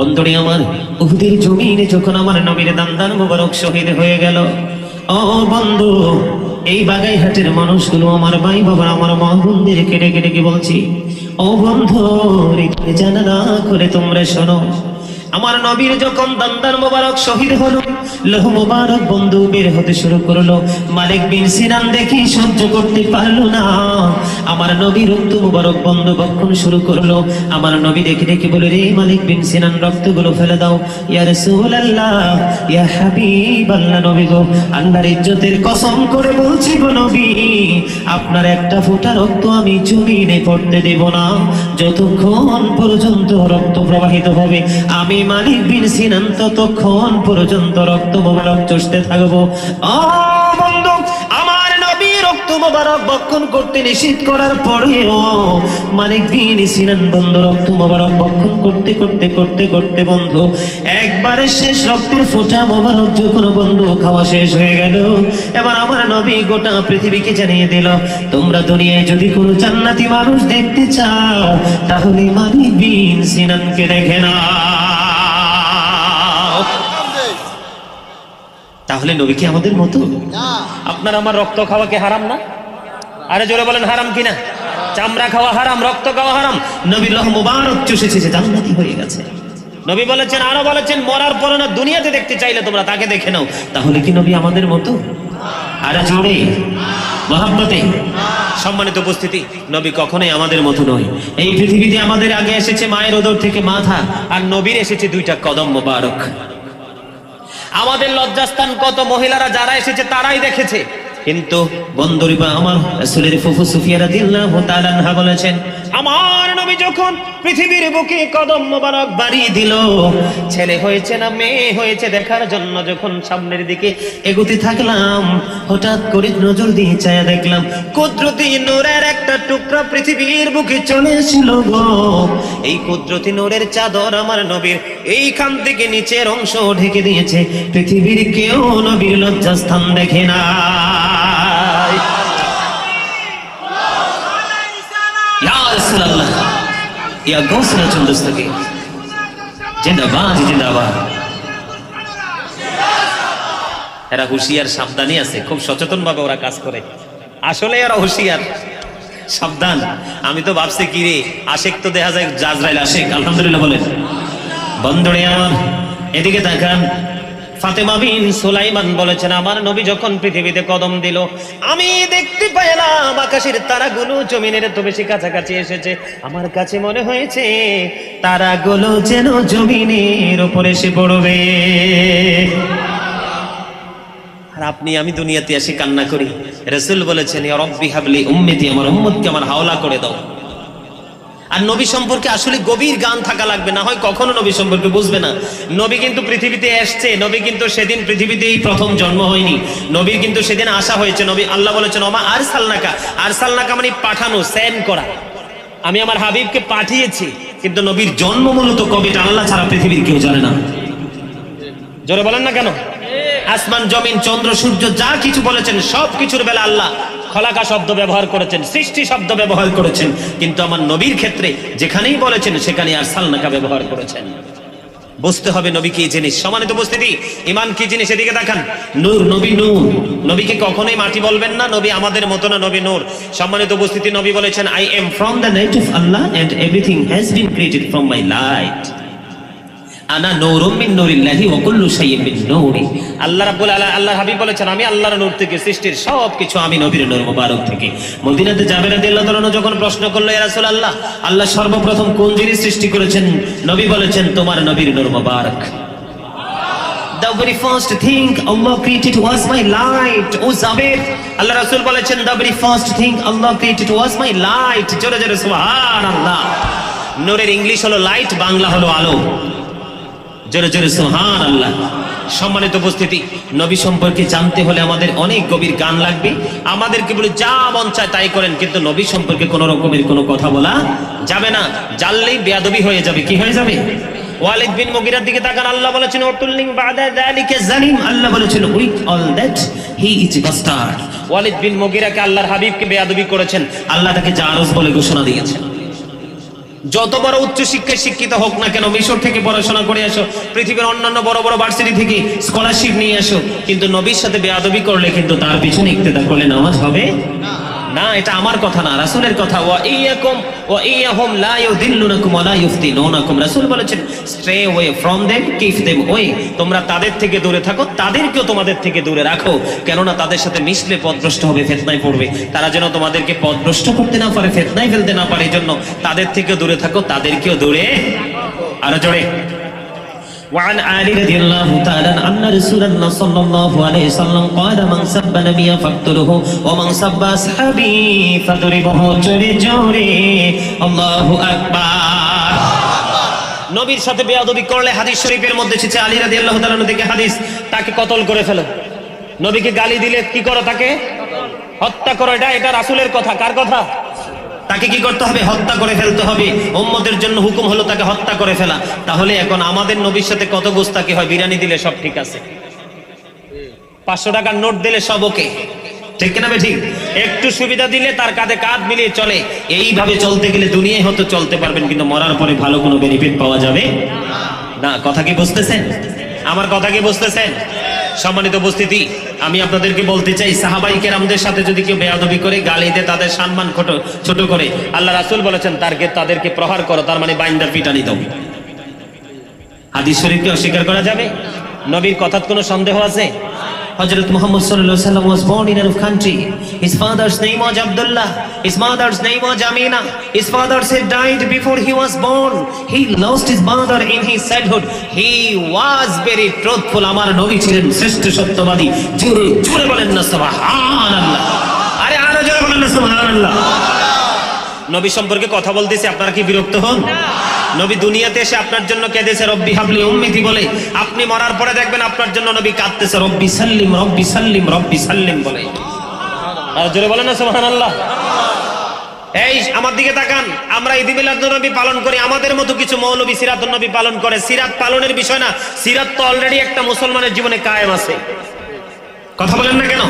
বন্ধুরে আমার উহুদের জমিনে যখন আমার নবীর দান্দান মোবারক শহীদ হয়ে গেল, ও বন্ধু এই বাগাইহাটের মানুষগুলো আমার ভাই বাবা আমার মা বন্ধুদের কেটে কেটে কি বলছি, ও বন্ধু জানা না করে তোমরা শোনো, আমার নবীর যখন দান্দান মোবারক শহীদ হলো, লৌহ মোবারক বন্ধু বের হতে শুরু করলো। মালিক বিন সিনান দেখি সহ্য করতে পারলো না, আমার নবীর রক্ত মোবারক বন্ধু বক্ষণ শুরু করলো। আমার নবী দেখে দেখে বলে, রে মালিক বিন সিনান রক্তগুলো ফেলে দাও। ইয়া রাসূলুল্লাহ, ইয়া হাবিবাল্লাহ, নবী গো আল্লাহর ইজ্জতের কসম করে বলছি গো নবী, আপনার একটা ফোঁটা রক্ত আমি জমিনে পড়তে দেব না, যতক্ষণ পর্যন্ত রক্ত প্রবাহিত হবে আমি মালিক বিন সিনান ততক্ষণ পর্যন্ত রক্ত মোবারক চুষতে থাকবো। আমার নবী রক্ত মোবারক বক্ষণ করতে নিষেধ করার পরেও মালিক বিন সিনান বন্ধু রক্ত মোবারক বক্ষণ করতে করতে করতে করতে বন্ধু একবারে শেষ রক্তের ফোঁটা মোবারক যখন বন্ধু খাওয়া শেষ হয়ে গেল, এবার আমার নবী গোটা পৃথিবীকে জানিয়ে দিল, তোমরা দুনিয়ায় যদি কোনো জান্নাতি মানুষ দেখতে চাও তাহলে মালিক বিন সিনানকে দেখে না। তাহলে নবী কি আমাদের মতো? আপনার আমার রক্ত খাওয়া কি হারাম না? আরে জোরে বলেন হারাম কিনা? চামড়া খাওয়া হারাম, রক্ত খাওয়া হারাম। নবী লৌহ মুবারক চুষেছে, যে জান্নাতি হয়ে গেছে। নবী বলেছেন, আরো বলেছেন, মরার পরে না দুনিয়াতে দেখতে চাইলে তোমরা তাকে দেখে নাও। তাহলে কি নবী আমাদের মতো? আরে জোরে মহাব্বতে। সম্মানিত উপস্থিতি, নবী কখনোই আমাদের মতো নয়। এই পৃথিবীতে আমাদের আগে এসেছে মায়ের উদর থেকে মাথা, আর নবীর এসেছে দুইটা কদম মুবারক। আমাদের লজ্জাস্থান কত মহিলারা যারা এসেছে তারাই দেখেছে, কিন্তু বন্ধুরা আমার রাসূলের ফুফু সুফিয়া রাদিয়াল্লাহু তাআলা আনহা বলেছেন, আমার নবী যখন পৃথিবীর বুকে কদম মোবারক বাড়িয়ে দিল, ছেলে হয়েছে না মেয়ে হয়েছে দেখার জন্য যখন সামনের দিকে এগোতে থাকলাম, হঠাৎ করে নজর দিয়ে চায়া দেখলাম কুদরতি নূরের একটা টুকরা পৃথিবীর বুকে চলে আসলো গো। এই কুদরতি নূরের চাদর আমার নবীর এইখান থেকে নিচের অংশ ঢেকে দিয়েছে। পৃথিবীর কেউ নবীর লজ্জাস্থান দেখে না। এরা হুঁশিয়ার, সাবধানী আছে, খুব সচেতন ভাবে ওরা কাজ করে। আসলে এরা হুঁশিয়ার, সাবধান। আমি তো ভাবছি কি রে আশেক তো দেখা যায় জাজরাইল আশেক, আলহামদুলিল্লাহ বলেন। বন্ধুরে আমার এদিকে তাকান, ফাতেমা বিন সুলাইমান বলেছেন, আমার নবী যখন পৃথিবীতে কদম দিল আমি দেখতে পেলাম আকাশের তারাগুলো জমিনের তো বেশি কাছাকাছি এসেছে। আমার কাছে মনে হয়েছে তারাগুলো যেন জমিনের উপরে এসে পড়বে। আর আপনি আমি দুনিয়াতে এসে কান্না করি। রাসূল বলেছেন, ইয়া রব্বি হাবলি উম্মতি, আমার উম্মতকে আমার হাওলা করে দাও। আর নবী সম্পর্কে আসলে গভীর জ্ঞান থাকা লাগবে, না হয় কখনো নবী সম্পর্কে বুঝবে না। নবী কিন্তু পৃথিবীতে এসছে, নবী কিন্তু সেদিন পৃথিবীতেই প্রথম জন্ম হয়নি, নবীর কিন্তু সেদিন আসা হয়েছে। নবী আল্লাহ বলেছেন, ওমা আরসালনাকা, আরসালনাকা মানে পাঠানো, সেন্ড করা, আমি আমার হাবিবকে পাঠিয়েছি। কিন্তু নবীর জন্ম মূলত কবে আল্লাহ ছাড়া পৃথিবীর কেউ জানে না। জোরে বলেন না কেন? আসমান জমিন চন্দ্র সূর্য যা কিছু বলেছেন সব কিছুর বেলা আল্লাহ খলাকা শব্দ ব্যবহার করেছেন, সৃষ্টি শব্দ ব্যবহার করেছেন, কিন্তু আমার নবীর ক্ষেত্রে যেখানেই বলেছেন সেখানে আরসালনাকা ব্যবহার করেছেন। বুঝতে হবে নবী কি জিনিস। সম্মানিত উপস্থিতি, ঈমান কি জিনিস এদিকে দেখান। নূর, নবী নূর। নবীকে কখনোই মাটি বলবেন না, নবী আমাদের মত না, নবী নূর। সম্মানিত উপস্থিতি, নবী বলেছেন, I am from the light of Allah and everything has been created from my light. আনা নূরুম মিন নূরিল্লাহি ওয়া কুল্লু শাইইন মিন নূরি। আল্লাহ রাব্বুল আলা, আল্লাহ হাবিব বলেছেন, আমি আল্লাহর নূর থেকে, সৃষ্টির সবকিছু আমি নবীর নূর মুবারক থেকে। মদিনাতে জাবের রাদিয়াল্লাহু তাআলা যখন প্রশ্ন করলো, ইয়া রাসূলুল্লাহ, আল্লাহ সর্বপ্রথম কোন জিনিস সৃষ্টি করেছেন? নবী বলেছেন, তোমার নবীর নূর মুবারক। The very first thing Allah created was my light. O Zabir, আল্লাহ রাসূল বলেছেন, the very first thing Allah created was my light. জোরে জোরে সুবহানাল্লাহ। নূরের ইংলিশ হলো লাইট, বাংলা হলো আলো। জোরে জোরে সুবহানাল্লাহ। সম্মানিত উপস্থিতি, নবী সম্পর্কে জানতে হলে আমাদের অনেক গভীর জ্ঞান লাগবে। আমাদের কেবল যা মন চায় তাই করেন, কিন্তু নবী সম্পর্কে কোনো রকমের কোনো কথা বলা যাবে না। জানলেই বেয়াদবি হয়ে যাবে। কি হয়ে যাবে? ওয়ালিদ বিন মুগীরার দিকে তাকান, আল্লাহ বলেছেন, উতুল্লিং বাদা যালিকা জালিম। আল্লাহ বলেছেন, with all that he is bastard. Walid বিন মুগীরাকে আল্লাহর হাবিবকে বেয়াদবি করেছেন, আল্লাহ তাকে জারজ বলে ঘোষণা দিয়েছেন। যত বড় উচ্চ শিক্ষায় শিক্ষিত হোক না কেন, মিশর থেকে পড়াশোনা করে আসো, পৃথিবীর অন্যান্য বড় বড় ভার্সিটি থেকে স্কলারশিপ নিয়ে আসো, কিন্তু নবীর সাথে বেয়াদবি করলে কিন্তু তার পিছনে ইক্তেদা করলে নামাজ হবে না। এটা আমার কথা না, রাসূলের কথা। ওয়া ইয়াহুম লা ইউদিল্লুনাকুম ওয়া লা ইফতিনুনাকুম। রাসূল বলেছেন stay away from them, keep them away, তোমরা তাদের থেকে দূরে থাকো, তাদেরকেও তোমাদের থেকে দূরে রাখো, কেননা তাদের সাথে মিশলে পথভ্রষ্ট হবে, ফিতনায় পড়বে। তারা যেন তোমাদেরকে পথভ্রষ্ট করতে না পারে, ফিতনায় ফেলতে না পারে, এজন্য তাদের থেকে দূরে থাকো, তাদেরকেও দূরে আরো জোরে। وعن علي رضي الله تعالى عنه أن رسول الله صلى الله عليه وسلم قال من سب نبيا فاقتله ومن سب أصحابي فاضربوه بالجري الله أكبر। নবীর সাথে বেয়াদবি করলে, হাদিস শরীফের মধ্যে এসেছে, আলী রাদিয়াল্লাহু তাআলা আনহু থেকে হাদিস, তাকে কতল করে ফেলো। নবীকে গালি দিলে কি করো? তাকে হত্যা করো। এটা রাসূলের কথা। কার কথা? তাকে কি করতে হবে? হত্যা করে ফেলতে হবে। উম্মতের জন্য হুকুম হলো তাকে হত্যা করে ফেলা। তাহলে এখন আমাদের নবীর সাথে কত গোস্তাকি হয়। বিরিয়ানি দিলে সব ঠিক আছে, 500 টাকার নোট দিলে সব ওকে, ঠিক কিনা বে ঠিক? একটু সুবিধা দিলে তার কাঁধে কাঁধ মিলিয়ে চলে। এইভাবে চলতে গেলে দুনিয়ায় হয়তো চলতে পারবেন, কিন্তু মরার পরে ভালো কোনো বেনিফিট পাওয়া যাবে না। কথা কি বুঝতেছেন? আমার কথা কি বুঝতেছেন? সম্মানিত উপস্থিতি, আমি আপনাদেরকে বলতে চাই, সাহাবাই কেরামদের সাথে যদি কেউ বেয়াদবি করে, গালি দেয়, তাদের সম্মান ছোট করে, আল্লাহ রাসূল বলেছেন তাদেরকে প্রহার করো, তার মানে বাইন্দা পিটানি দাও। হাদিস শরীফকে অস্বীকার করা যাবে? নবীর কথার কোনো সন্দেহ আছে? Hazrat Muhammad sallallahu alaihi wasallam was born in a country. His father's name was Abdullah. His mother's name was Amina. His father had died before he was born. He lost his mother in his childhood. He was very truthful. Amar Nabi chilen shreshtha satyabadi. Jore jore bolen na subhanallah. Are aro jore bolen na subhanallah. Nabi সম্পর্কে কথা বলতেছি, আপনারা কি বিরক্ত হন? নবী দুনিয়াতে এসে আপনার জন্য কেঁদেছে, রব্বি হাবলি উম্মতি বলে। আপনি মরার পরে দেখবেন আপনার জন্য নবী কাঁদতেছে, রব্বি সাল্লিম রব্বি সাল্লিম রব্বি সাল্লিম বলে। আর জোরে বলেন না সুবহানাল্লাহ। এই আমার দিকে তাকান, আমরা ঈদ মিলাদুন্নবী পালন করি, আমাদের মতো কিছু মৌলবী সিরাতুন্নবী পালন করে। সিরাত পালনের বিষয় না, সিরাত তো অলরেডি একটা মুসলমানের জীবনে কায়েম আছে। কথা বলেন না কেন?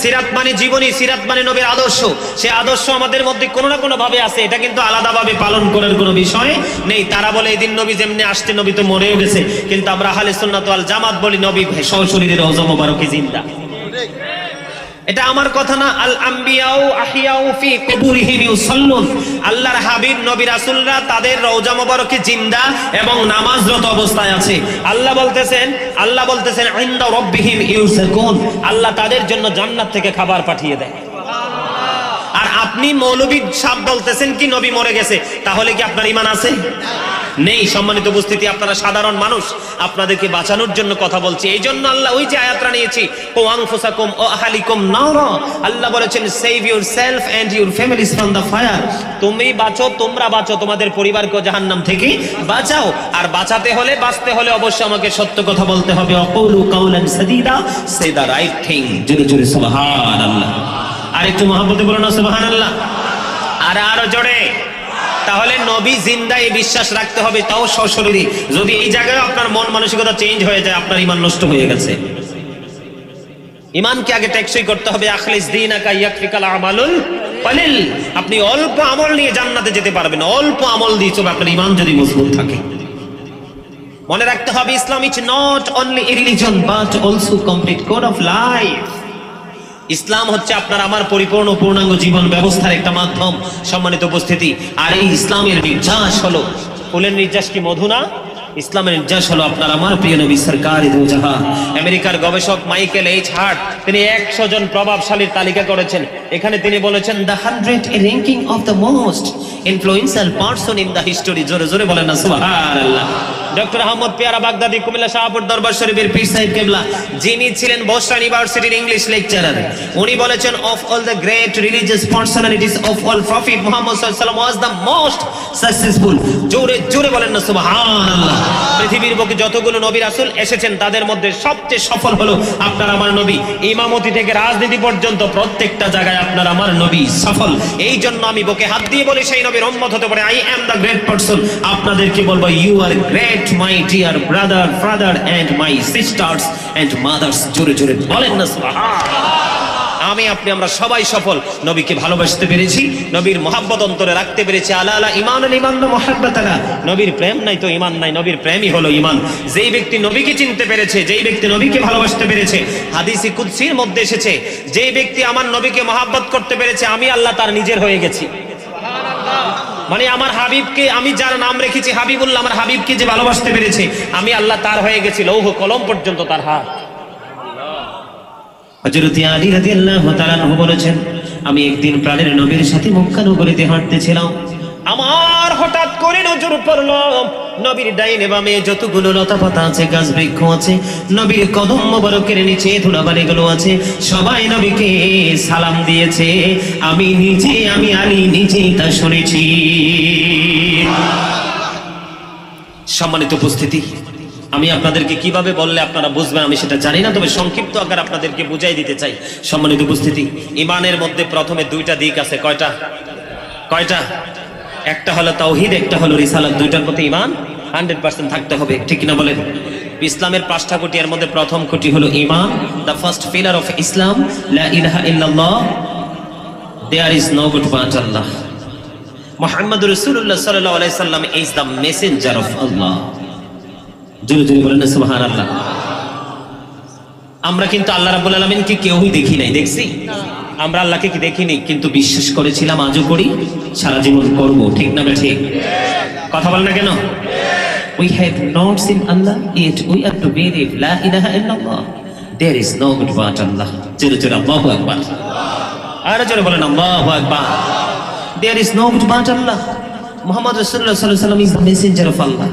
সিরাত মানে জীবনী, সিরাত মানে নবীর আদর্শ। সেই আদর্শ আমাদের মধ্যে কোনো না কোনো ভাবে আছে, এটা কিন্তু আলাদাভাবে পালন করার কোনো বিষয় নেই। তারা বলে এই দিন নবী যেমনি আসতে, নবী তো মরেও গেছে, কিন্তু আমরা আহলে সুন্নাত ওয়াল জামাত বলি নবী সশরীরে রওজা মোবারকে জিন্দা। এটা আমার কথা না। আল আম্বিয়াউ আহিয়াউ ফি কুবুরিহিম ইউসাল্লুন। আল্লাহর হাবিব নবী রাসূলরা তাদের রওজা মোবারকে জিন্দা এবং নামাজরত অবস্থায় আছে। আল্লাহ বলতেছেন ইনদা রাব্বিহিম ইউসাকুন। আল্লাহ তাদের জন্য জান্নাত থেকে খাবার পাঠিয়ে দেয়। আর আপনি মৌলবী সাহেব বলতেছেন কি নবী মরে গেছে, তাহলে কি আপনার ঈমান আছে? নেই। সম্মানিত উপস্থিতি, আপনারা সাধারণ মানুষ, আপনাদেরকে বাঁচানোর জন্য কথা বলছি। এই জন্য আল্লাহ ওই যে আয়াতটা নিয়েছি, ওয়ানফুসাকুম ওয়া আহলিকুম নারা। আল্লাহ বলেছেন save your self and your families from the fire. তুমি বাঁচো, তোমরা বাঁচো, তোমাদের পরিবারকে জাহান্নাম থেকে বাঁচাও। আর বাঁচতে হলে অবশ্যই আমাকে সত্য কথা বলতে হবে। অকুলু কাউলান সাদিদা, সে দা রাইট থিং। জোরে জোরে সুবহানাল্লাহ। আর একটু মহব্বতে বলো না সুবহানাল্লাহ। আর আরো জোরে। তাহলে নবী জিন্দা, এই বিশ্বাস রাখতে হবে, তাও সশরীরে। যদি এই জায়গায় আপনার মন মানসিকতা চেঞ্জ হয়ে যায়, আপনার ঈমান নষ্ট হয়ে গেছে। ঈমানকে আগে টেকসই করতে হবে। আখলিস দীনাকা ইয়াকফিকাল আমালুল কলিল। আপনি অল্প আমল নিয়ে জান্নাতে যেতে পারবেন, অল্প আমল দিয়ে চলবে, আপনার ঈমান যদি মজবুত থাকে। মনে রাখতে হবে Islam is not only a religion but also complete code of life. ইসলাম হচ্ছে আপনার আমার পরিপূর্ণ পূর্ণাঙ্গ জীবন ব্যবস্থার একটা মাধ্যম। সম্মানিত উপস্থিতি, আর এই ইসলামের নির্যাস হলো, ফুলের নির্যাস কি মধু না? ইসলামের নির্যাস হলো আপনার আমার প্রিয় নবী সরকার দু জাহান। আমেরিকার গবেষক মাইকেল এইচ হার্ট তিনি 100 জন প্রভাবশালীর তালিকা করেছেন। এখানে তিনি বলেছেন the 100 ranking of the most influential person in the history. জোরে জোরে বলেন না সুবহানাল্লাহ। ডক্টর আহমদ পেয়ারা বাগদাদি কুমিল্লা শাহপুর দরবার শরীফের পীর সাহেব কেবলা, যিনি ছিলেন বোস্টন ইউনিভার্সিটির ইংলিশ লেকচারার, উনি বলেছেন of all the great religious personalities of all prophet Muhammad সাল্লাল্লাহু আলাইহি ওয়াসাল্লাম ওয়াজ দ্য মোস্ট সাকসেসফুল। জোরে জোরে বলেন না সুবহানাল্লাহ। পৃথিবীর বুকে যতগুলো নবী রাসূল এসেছেন তাদের মধ্যে সবচেয়ে সফল হলো আপনার আমার নবী। ইমামতি থেকে রাজনীতি পর্যন্ত প্রত্যেকটা জায়গায় আপনার আমার নবী সফল। এই জন্য আমি বুকে হাত দিয়ে বলি সেই নবীর উম্মত হতে পারে। I am the great person. আপনাদেরকে বলবো you are great my dear brother, father and my sisters and mothers. Jore jore bolen na subhanallah. আমি আপনি আমরা সবাই সফল। নবীকে ভালোবাসতে পেরেছি, নবীর মহাব্বত অন্তরে রাখতে পেরেছি। আলা আলা ঈমানুল ঈমান না মুহাব্বতানা, নবীর প্রেম নাই তো ঈমান নাই, নবীর প্রেমই হলো ঈমান। যেই ব্যক্তি নবীকে চিনতে পেরেছে, যেই ব্যক্তি নবীকে ভালোবাসতে পেরেছে, হাদিসে কুদসির মধ্যে এসেছে যেই ব্যক্তি আমার নবীকে মহাব্বত করতে পেরেছে আমি আল্লাহ তার নিজের হয়ে গেছি। মানে আমার হাবিবকে, আমি যার নাম রেখেছি হাবিবুল্লাহ, আমার হাবিবকে যে ভালোবাসতে পেরেছে আমি আল্লাহ তার হয়ে গেছি। লৌহ কলম পর্যন্ত তার হাত। হযরত আলী রাদিয়াল্লাহু তাআলা আনহু বলেছেন, আমি একদিন প্রাণের নবীর সাথে মক্কা নগরীতে হাঁটতেছিলাম। আমার হঠাৎ করে নজর পড়লো নবীর ডাইনে বামে যতগুলো লতাপাতা আছে, গাছ বৃক্ষ আছে, নবীর কদম মোবারকের নিচে ধুলাবালিগুলো আছে, সবাই নবীকে সালাম দিয়েছে। আমি আলী নিজেই তা শুনেছি। সম্মানিত উপস্থিতি, আমি আপনাদেরকে কিভাবে বললে আপনারা বুঝবেন আমি সেটা জানি না, তবে সংক্ষিপ্ত আকার আপনাদেরকে বুঝাই দিতে চাই। সম্মানিত উপস্থিতি, ইমানের মধ্যে প্রথমে দুইটা দিক আছে। কয়টা? একটা হলো তাওহীদ, একটা হলো রিসালাত। দুইটার প্রতি ঈমান 100% থাকতে হবে, ঠিক কিনা বলেন? ইসলামের পাঁচটা খুঁটি, এর মধ্যে প্রথম খুঁটি হলো ঈমান, the first pillar of Islam. লা ইলাহা ইল্লাল্লাহ, there is no god but Allah, মুহাম্মাদুর রাসূলুল্লাহ সাল্লাল্লাহু আলাইহি সাল্লাম is the messenger of Allah. জোরে জোরে বলেন সুবহানাল্লাহ। আমরা কিন্তু আল্লাহ রাব্বুল আলামিনকে কেউই দেখি নাই। দেখছি? আমরা আল্লাহকে কি দেখিনি? কিন্তু বিশ্বাস করেছিলাম, আজও করি, সারা জীবন করবো। ঠিক না? ঠিক কথা বল না কেন? We have not seen Allah yet we have to believe la ilaha illallah there is no god but Allah. জোরে জোরে আল্লাহু আকবার, আর জোরে বলেন আল্লাহু আকবার। There is no god but Allah. Muhammad Rasulullah sallallahu alaihi wasallam is the messenger of Allah.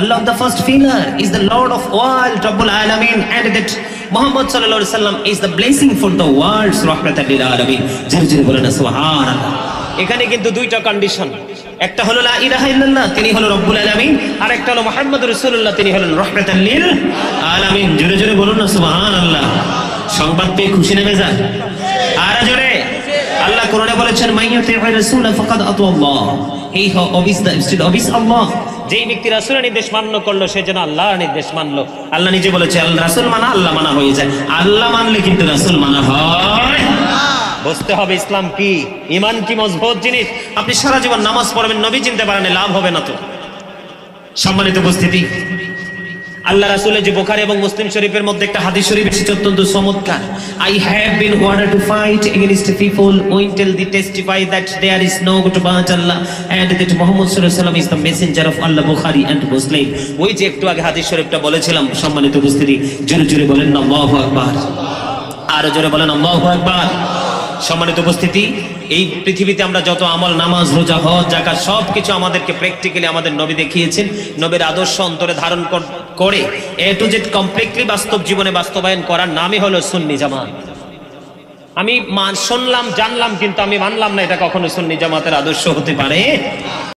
Allah the first pillar is the Lord of all Rabbul Alamin, and that Muhammad sallallahu alaihi wasallam is the blessing for the world's rahmatan lil alamin. Jare jare bolen subhanallah. Ekhane kintu duita condition, ekta holo la ilaha illallah tini holo rabbul alamin, ar ekta holo muhammadur rasulullah tini holen rahmatan lil alamin. Jore jore bolun na subhanallah. Sangbad pe khushi na beja, ara jore. Allah Qurane bolechen mayyuti rasul faqad atu Allah, he who obeys the instead obeys Allah. যেই ব্যক্তি রাসূলের নির্দেশ মান্য করলো সে যেন আল্লাহর নির্দেশ মানলো। আল্লাহ নিজে বলেছে রাসূল মানা আল্লাহ মানা হয়ে যায়, আল্লাহ মানলে কিন্তু রাসূল মানা হয়। বুঝতে হবে ইসলাম কি, ঈমান কি মজবুত জিনিস। আপনি সারা জীবন নামাজ পড়বেন, নবী চিনতে পারেন, লাভ হবে না তো। সম্মানিত উপস্থিতি, আল্লাহ রাসূলের যে বুখারী এবং মুসলিম শরীফের মধ্যে একটা হাদিস শরীফ এসেছে অত্যন্ত চমৎকার। I have been ordered to fight against people who tell they testify that there is no god but Allah and that Muhammad sallallahu alaihi wasallam is the messenger of Allah. Bukhari and Muslim. ওই যে একটু আগে হাদিস শরীফটা বলেছিলাম। সম্মানিত উপস্থিতি, জোরে জোরে বলেন আল্লাহু আকবার, আর জোরে বলেন আল্লাহু আকবার। সম্মানিত উপস্থিতি, এই পৃথিবীতে আমরা যত আমল, নামাজ, রোজা, হজ, যাকাত সবকিছু আমাদেরকে প্র্যাকটিক্যালি আমাদের নবী দেখিয়েছেন। নবীর আদর্শ অন্তরে ধারণ করে এ টু জেড কমপ্লিটলি বাস্তব জীবনে বাস্তবায়ন করার নামই হলো সুন্নি জামাত। আমি শুনলাম, জানলাম, কিন্তু আমি মানলাম না। এটা কখনো সুন্নি জামাতের আদর্শ হতে পারে।